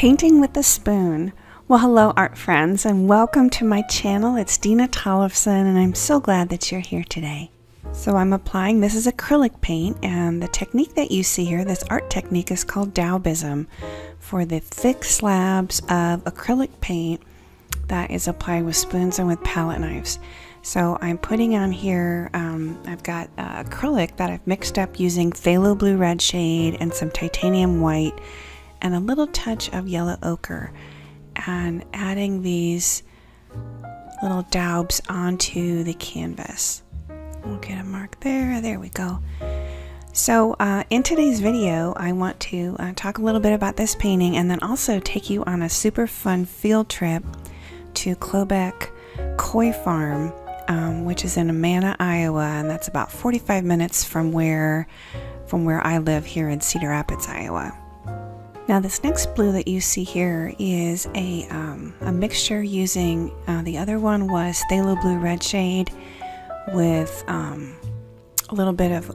Painting with a Spoon. Well, hello art friends, and welcome to my channel. It's Dena Tollefson, and I'm so glad that you're here today. So I'm applying, this is acrylic paint, and the technique that you see here, this art technique, is called Daubism, for the thick slabs of acrylic paint that is applied with spoons and with palette knives. So I'm putting on here, I've got acrylic that I've mixed up using phthalo blue red shade and some titanium white, and a little touch of yellow ochre, and adding these little daubs onto the canvas. We'll get a mark there, there we go. So in today's video, I want to talk a little bit about this painting, and then also take you on a super fun field trip to Kloubec Koi Farm, which is in Amana, Iowa, and that's about 45 minutes from where I live here in Cedar Rapids, Iowa. Now this next blue that you see here is a mixture using, the other one was phthalo blue red shade with a little bit of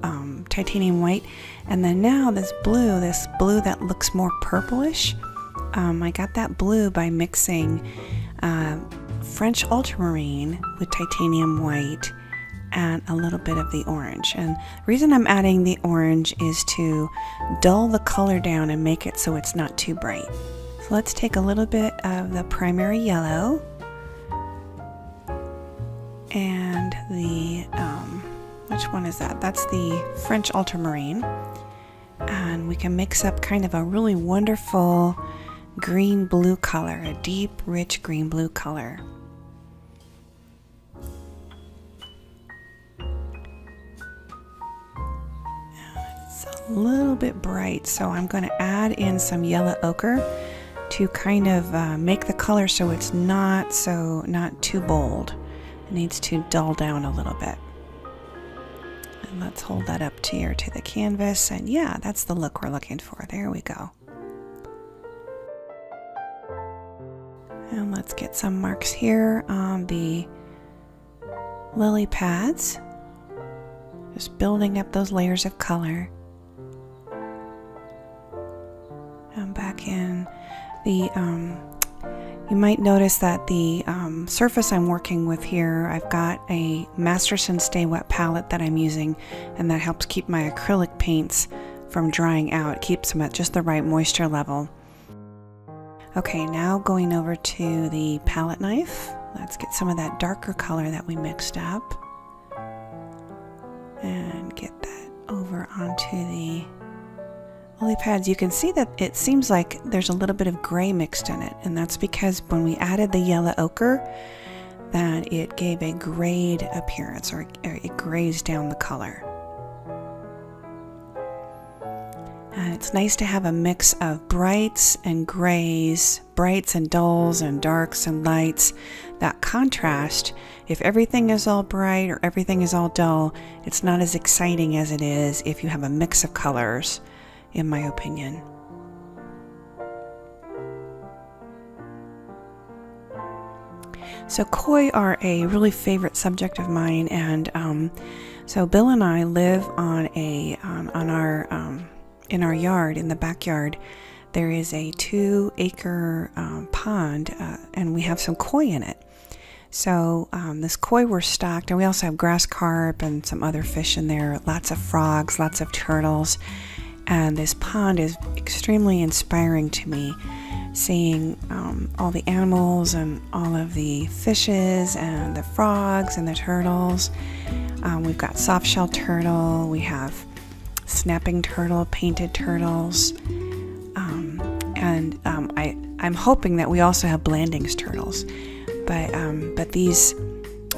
titanium white, and then now this blue that looks more purplish, I got that blue by mixing French Ultramarine with titanium white and a little bit of the orange. And the reason I'm adding the orange is to dull the color down and make it so it's not too bright. So let's take a little bit of the primary yellow and the, which one is that? That's the French Ultramarine. And we can mix up kind of a really wonderful green blue color, a deep, rich green blue color. A little bit bright, so I'm going to add in some yellow ochre to kind of make the color so it's not too bold. It needs to dull down a little bit. And let's hold that up to the canvas, and yeah, that's the look we're looking for. There we go. And let's get some marks here on the lily pads, just building up those layers of color. Back in the, you might notice that the surface I'm working with here, I've got a Masterson Stay Wet palette that I'm using, and that helps keep my acrylic paints from drying out. It keeps them at just the right moisture level. Okay, now going over to the palette knife. Let's get some of that darker color that we mixed up and get that over onto the lily pads. You can see that it seems like there's a little bit of gray mixed in it, and that's because when we added the yellow ochre, that it gave a grayed appearance, or it grays down the color. And it's nice to have a mix of brights and grays, brights and dulls, and darks and lights. That contrast, if everything is all bright or everything is all dull, it's not as exciting as it is if you have a mix of colors, in my opinion. So koi are a really favorite subject of mine, and so Bill and I live on in our yard, in the backyard. There is a 2-acre pond, and we have some koi in it. So this koi were stocked, and we also have grass carp and some other fish in there, lots of frogs, lots of turtles. And this pond is extremely inspiring to me, seeing all the animals and all of the fishes and the frogs and the turtles. We've got softshell turtle, we have snapping turtle, painted turtles, and I'm hoping that we also have Blanding's turtles. But these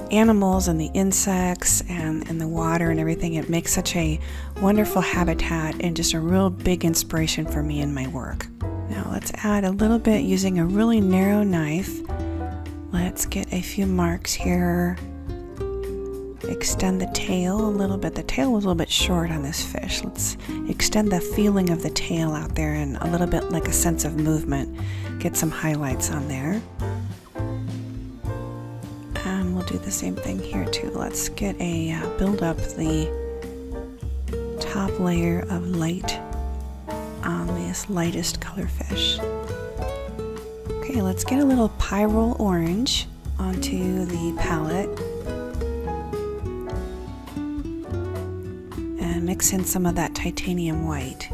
animals and the insects and the water and everything, it makes such a wonderful habitat and just a real big inspiration for me in my work. Now let's add a little bit using a really narrow knife. Let's get a few marks here. Extend the tail a little bit. The tail was a little bit short on this fish. Let's extend the feeling of the tail out there, and a little bit like a sense of movement. Get some highlights on there. Do the same thing here too. Let's get a build up the top layer of light on this lightest color fish. Okay, let's get a little pyrrole orange onto the palette and mix in some of that titanium white.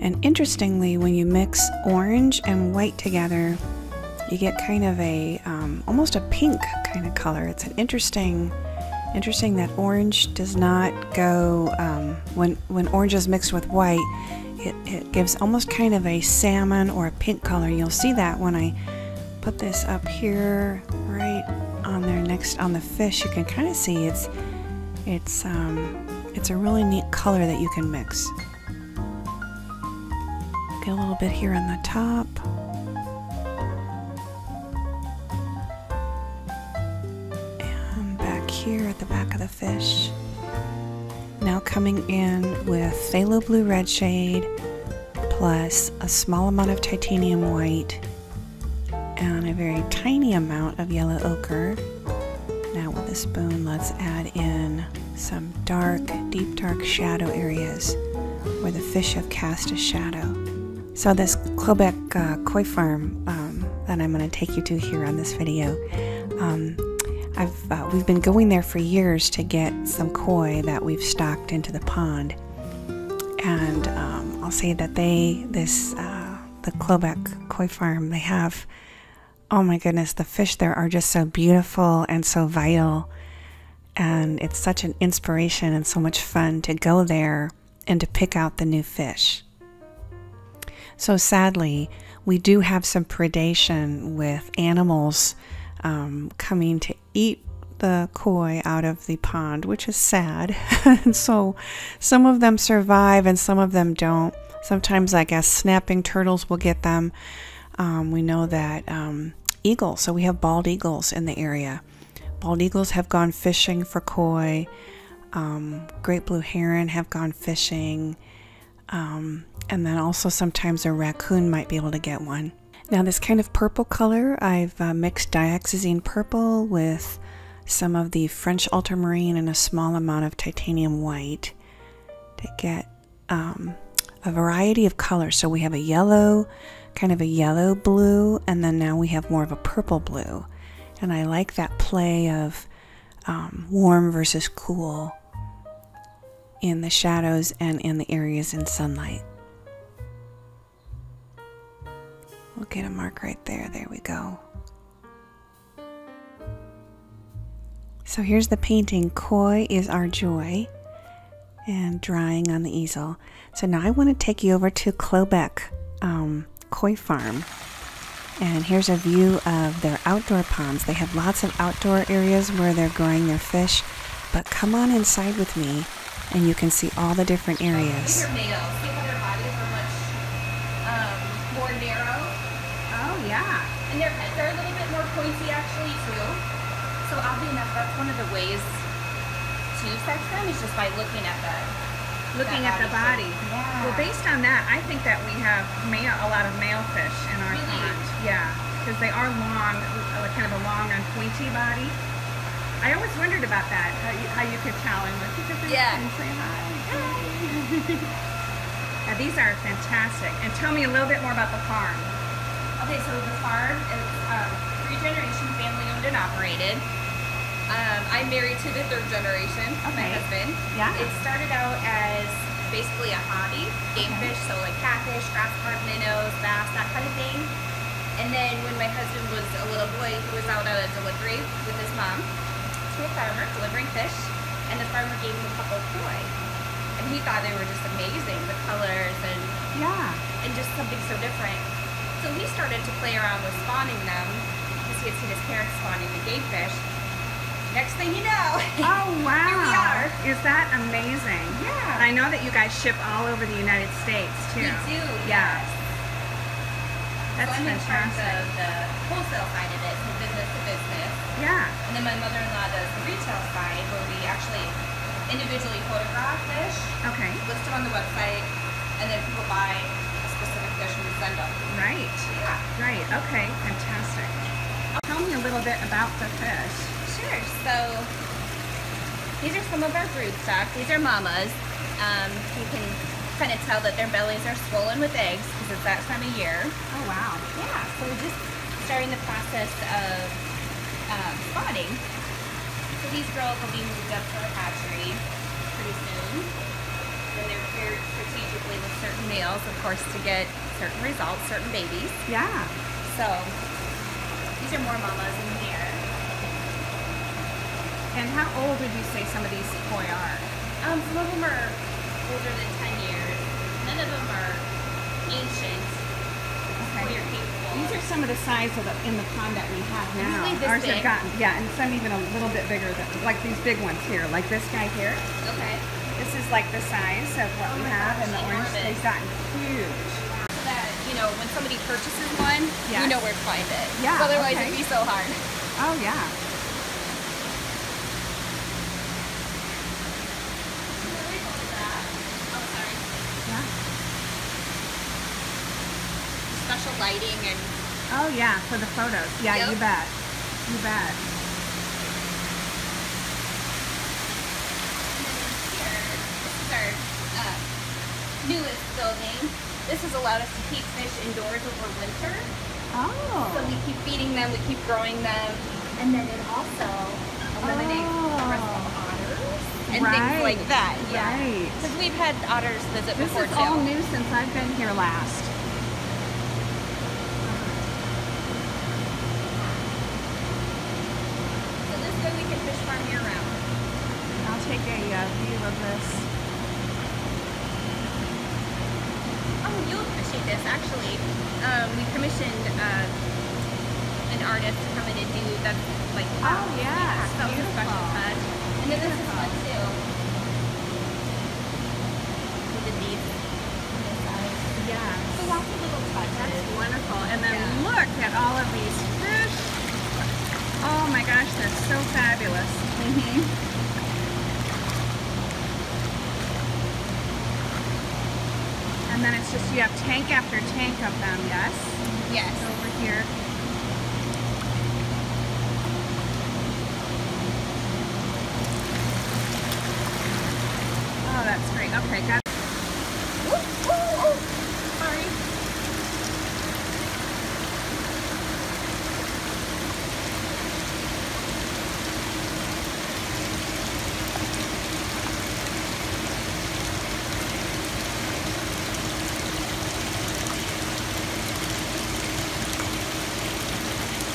And interestingly, when you mix orange and white together, you get kind of a almost a pink kind of color. It's an interesting that orange does not go when orange is mixed with white. It gives almost kind of a salmon or a pink color. You'll see that when I put this up here, right on there next on the fish. You can kind of see it's a really neat color that you can mix. Get a little bit here on the top. And back here at the back of the fish. Now coming in with phthalo blue red shade plus a small amount of titanium white and a very tiny amount of yellow ochre. Now with a spoon, let's add in some dark, deep dark shadow areas where the fish have cast a shadow. So this Kloubec Koi Farm that I'm going to take you to here on this video, we've been going there for years to get some koi that we've stocked into the pond, and I'll say that the Kloubec Koi Farm, they have, oh my goodness, the fish there are just so beautiful and so vital, and it's such an inspiration and so much fun to go there and to pick out the new fish. So sadly, we do have some predation with animals coming to eat the koi out of the pond, which is sad. And so some of them survive and some of them don't. Sometimes, I guess, snapping turtles will get them. We know that eagles, so we have bald eagles in the area. Bald eagles have gone fishing for koi. Great blue heron have gone fishing. And then also sometimes a raccoon might be able to get one. Now this kind of purple color, I've mixed dioxazine purple with some of the French ultramarine and a small amount of titanium white to get a variety of colors. So we have a yellow, kind of a yellow blue, and then now we have more of a purple blue. And I like that play of warm versus cool in the shadows and in the areas in sunlight. We'll get a mark right there. There we go. So here's the painting, Koi is Our Joy, and drying on the easel. So now I want to take you over to Kloubec Koi Farm. And here's a view of their outdoor ponds. They have lots of outdoor areas where they're growing their fish. But come on inside with me and you can see all the different areas. And they're a little bit more pointy actually too. So oddly enough, that's one of the ways to sex them is just by looking at the body. Yeah. Well, based on that, I think that we have a lot of male fish in our pond. Yeah, because they are long, kind of a long and pointy body. I always wondered about that, how you could tell and look at them and say hi. Now, these are fantastic. And tell me a little bit more about the farm. Okay, so the farm is three-generation family-owned and operated. I'm married to the third generation, my husband. Yeah. It started out as basically a hobby, game fish, so like catfish, grass-carp, minnows, bass, that kind of thing. And then when my husband was a little boy, he was out on a delivery with his mom to a farmer delivering fish, and the farmer gave him a couple of koi. And he thought they were just amazing, the colors and and just something so different. So he started to play around with spawning them because he had seen his parents spawning the game fish. Next thing you know, oh wow, here we are. Is that amazing? Yeah. And I know that you guys ship all over the United States too. We do. Yeah. Yes. That's fantastic. So I'm in charge of the wholesale side of it, from business to business. Yeah. And then my mother-in-law does the retail side, where we actually individually photograph fish. Okay. List them on the website, and then people buy. Right. Yeah. Right. Okay. Fantastic. Tell me a little bit about the fish. Sure. So These are some of our brood stock. These are mamas. You can kind of tell that their bellies are swollen with eggs because it's that time of year. Oh, wow. Yeah, so we're just starting the process of spawning. So these girls will be moved up to our hatchery pretty soon. And they're paired strategically with certain males, of course, to get certain results, certain babies. Yeah. So these are more mamas in here. And how old would you say some of these koi are? Some of them are older than 10 years. None of them are ancient. Okay. Koi are capable. These are some of the size of the, in the pond that we have now. Really this ours big. Have gotten, yeah, and some even a little bit bigger than, like these big ones here, like this guy here. Okay. This is like the size of what we have, and the orange has gotten huge. That, you know, when somebody purchases one, you know where to find it. Yeah. Otherwise, it'd be so hard. Oh yeah. Special lighting and oh yeah, for the photos. Yeah, you bet. You bet. Here, this is our newest building. This has allowed us to keep fish indoors over winter. Oh. So we keep feeding them, we keep growing them, and then it also eliminates the risk of otters and things like that. Yeah. Because we've had otters visit before too. This is all new since I've been here last. View of this. Oh, you'll appreciate this actually. We commissioned an artist to come in and do that, like so it's a special touch. And then this is fun too. With the deep on the side. Yeah. So lots of little touches. That's wonderful. And then look at all of these fish. Oh my gosh, they're so fabulous. Mm-hmm. And then it's just, you have tank after tank of them, yes? Yes. Over here. Oh, that's great. Okay, got it. Ooh, ooh, ooh. Sorry.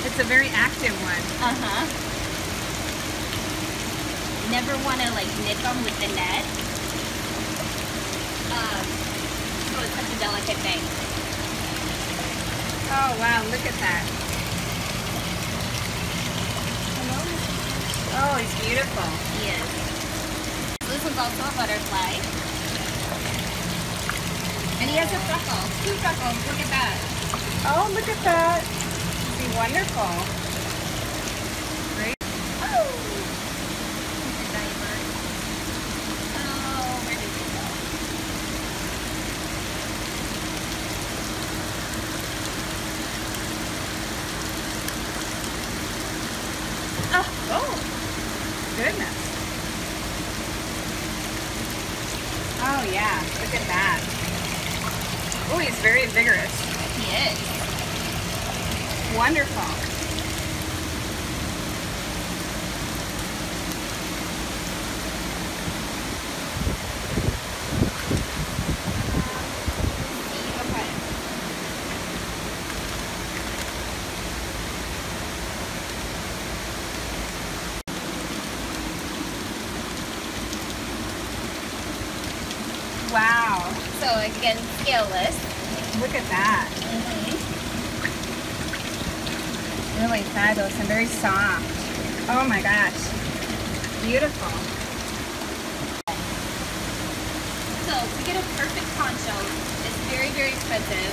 It's a very active one. Uh-huh. Never want to like nip them with the net. So it's such a delicate thing. Oh wow, look at that. Oh, he's beautiful. He is. This one's also a butterfly. And he has a freckle. Two freckles, look at that. Oh, look at that. Wonderful. Great. Oh! He's a diver. Oh, where did he go? Oh! Oh! Goodness. Oh, yeah. Look at that. Oh, he's very vigorous. He is. Wonderful. Wow. So again, scaleless. Look at that. Really fabulous and very soft. Oh my gosh. Beautiful. So to get a perfect poncho, it's very, very expensive.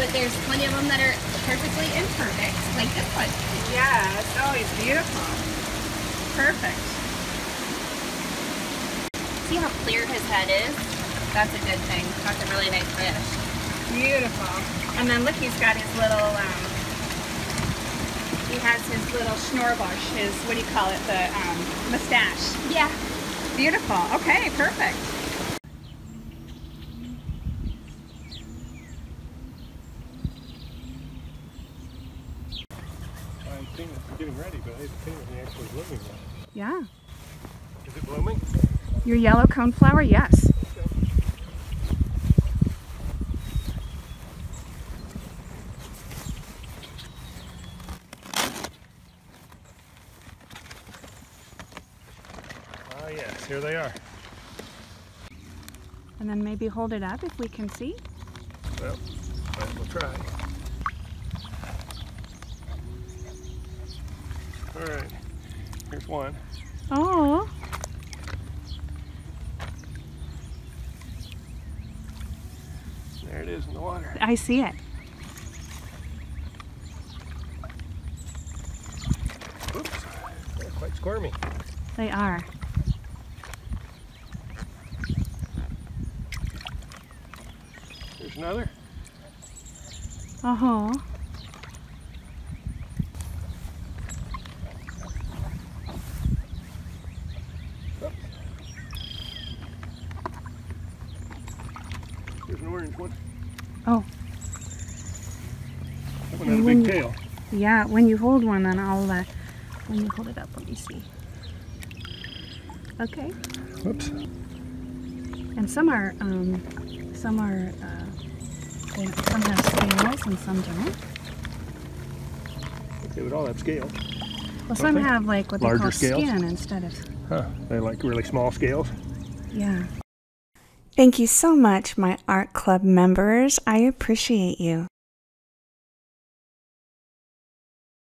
But there's plenty of them that are perfectly imperfect, like this one. Yeah, it's always beautiful. Perfect. See how clear his head is? That's a good thing. That's a really nice fish. Beautiful. And then look, he's got his little he has his little schnorbush, his, what do you call it, the mustache. Yeah. Beautiful. Okay, perfect. I'm getting ready, but I haven't seen it actually blooming yet. Yeah. Is it blooming? Your yellow coneflower, yes. Yes, here they are. And then maybe hold it up if we can see. Well, we'll try. All right, here's one. Oh. There it is in the water. I see it. Oops, they're quite squirmy. They are. Another. Uh-huh. There's an orange one. Oh. That one had a big tail. Yeah, when you hold one, then I'll, when you hold it up, let me see. Okay. Whoops. And some have scales and some don't. They would all have scales. Well, some have like what they call skin instead of... Huh, they like really small scales? Yeah. Thank you so much, my art club members. I appreciate you.